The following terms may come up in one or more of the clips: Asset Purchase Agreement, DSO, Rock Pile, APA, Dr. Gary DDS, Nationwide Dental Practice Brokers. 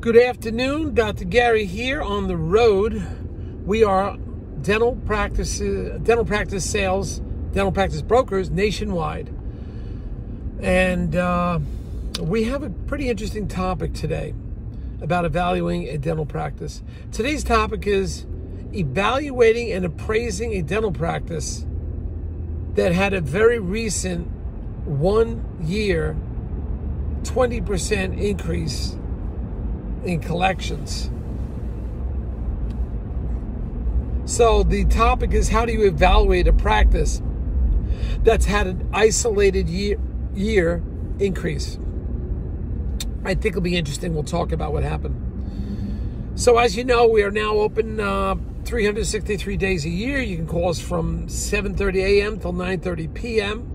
Good afternoon, Dr. Gary here on the road. We are dental practice brokers nationwide. And we have a pretty interesting topic today about evaluating a dental practice. Today's topic is evaluating and appraising a dental practice that had a very recent 1 year 20% increase in collections. So the topic is, how do you evaluate a practice that's had an isolated year increase? I think it'll be interesting. We'll talk about what happened. So as you know, we are now open 363 days a year. You can call us from 7:30 a.m. till 9:30 p.m.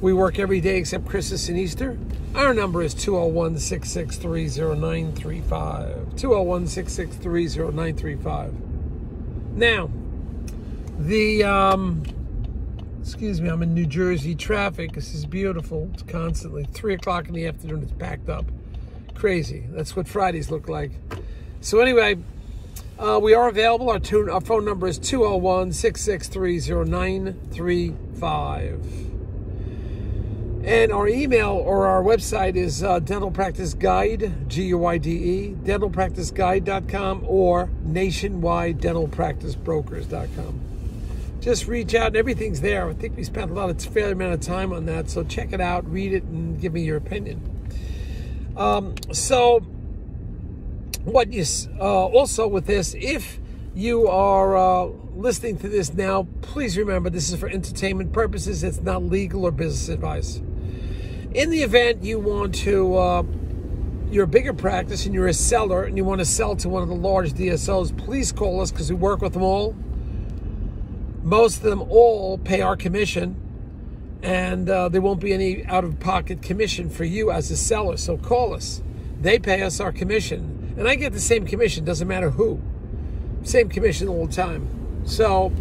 We work every day except Christmas and Easter. Our number is 201-663-0935. 201-663-0935. Now, excuse me, I'm in New Jersey traffic. This is beautiful. It's constantly 3 o'clock in the afternoon. It's packed up. Crazy. That's what Fridays look like. So anyway, we are available. Our phone number is 201-663-0935. And our email or our website is Dental Practice Guide, G-U-I-D-E, dentalpracticeguide.com or nationwidedentalpracticebrokers.com. Just reach out and everything's there. I think we spent a fair amount of time on that. So check it out, read it, and give me your opinion. So what you also with this, if you are listening to this now, please remember this is for entertainment purposes. It's not legal or business advice. In the event you want to, you're a bigger practice and you're a seller and you want to sell to one of the large DSOs, please call us because we work with them all. Most of them all pay our commission, and there won't be any out-of-pocket commission for you as a seller. So call us. They pay us our commission. And I get the same commission, doesn't matter who. Same commission all the time. So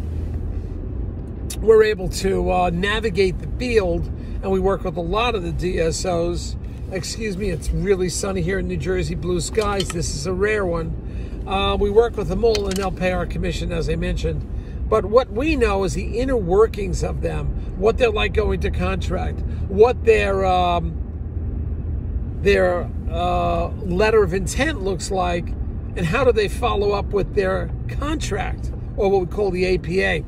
we're able to navigate the field. And we work with a lot of the DSOs. Excuse me, it's really sunny here in New Jersey, blue skies. This is a rare one. We work with them all and they'll pay our commission, as I mentioned. But what we know is the inner workings of them, what they're like going to contract, what their letter of intent looks like, and how do they follow up with their contract, or what we call the APA,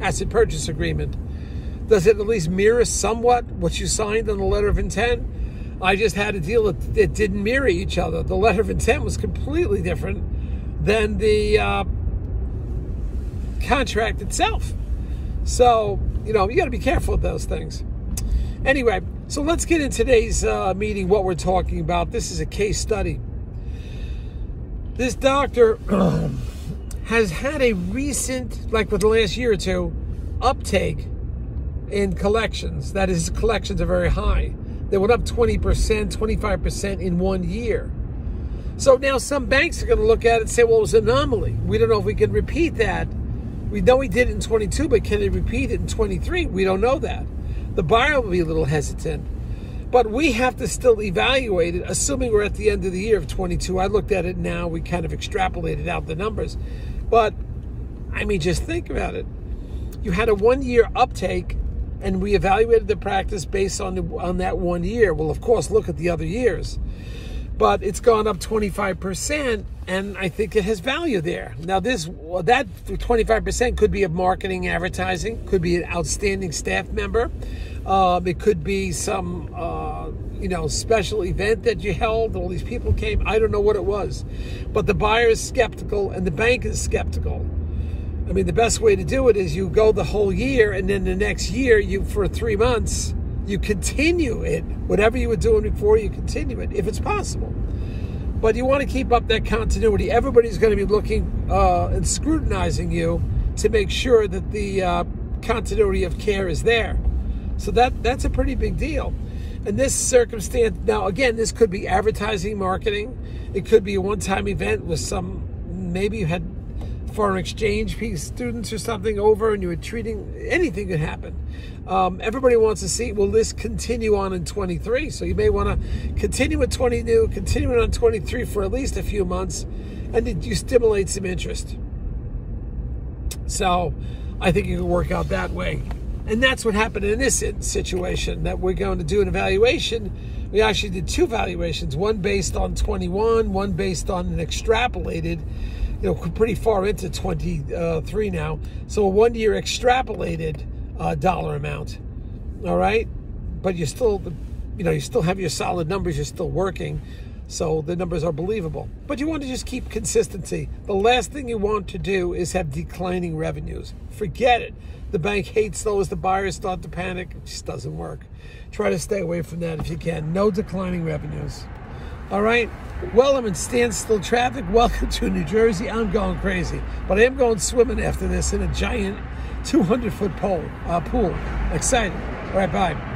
Asset Purchase Agreement. Does it at least mirror somewhat what you signed on the letter of intent? I just had a deal that didn't mirror each other. The letter of intent was completely different than the contract itself. So, you know, you got to be careful with those things. Anyway, so let's get in today's meeting, what we're talking about. This is a case study. This doctor has had a recent, like with the last year or two, uptake in collections. That is, collections are very high. They went up 20%, 25% in 1 year. So now some banks are going to look at it and say, well, it was an anomaly. We don't know if we can repeat that. We know we did it in 22, but can they repeat it in 23? We don't know that. The buyer will be a little hesitant. But we have to still evaluate it, assuming we're at the end of the year of 22. I looked at it now. We kind of extrapolated out the numbers. But, I mean, just think about it. You had a one-year uptake, and we evaluated the practice based on that 1 year. Well, of course, look at the other years. But it's gone up 25%, and I think it has value there. Now, that 25% could be of marketing, advertising, could be an outstanding staff member. It could be some, you know, special event that you held. All these people came. I don't know what it was. But the buyer is skeptical, and the bank is skeptical. I mean, the best way to do it is you go the whole year, and then the next year, for 3 months, you continue it. Whatever you were doing before, you continue it, if it's possible. But you want to keep up that continuity. Everybody's going to be looking and scrutinizing you to make sure that the continuity of care is there. So that's a pretty big deal. And this circumstance, now again, this could be advertising, marketing. It could be a one-time event with maybe you had foreign exchange students or something over, and you were treating, anything could happen. Everybody wants to see, will this continue on in 23? So you may want to continue with 22, continue on 23 for at least a few months, and then you stimulate some interest. So I think you can work out that way. And that's what happened in this situation, that we're going to do an evaluation. We actually did two valuations, one based on 21, one based on an extrapolated, pretty far into 23 now. So a one-year extrapolated dollar amount, all right? But you still, you still have your solid numbers, you're still working, so the numbers are believable. But you want to just keep consistency. The last thing you want to do is have declining revenues. Forget it. The bank hates those. The buyers start to panic. It just doesn't work. Try to stay away from that if you can. No declining revenues. All right. Well, I'm in standstill traffic. Welcome to New Jersey. I'm going crazy. But I am going swimming after this in a giant 200-foot pool. Excited. All right, bye.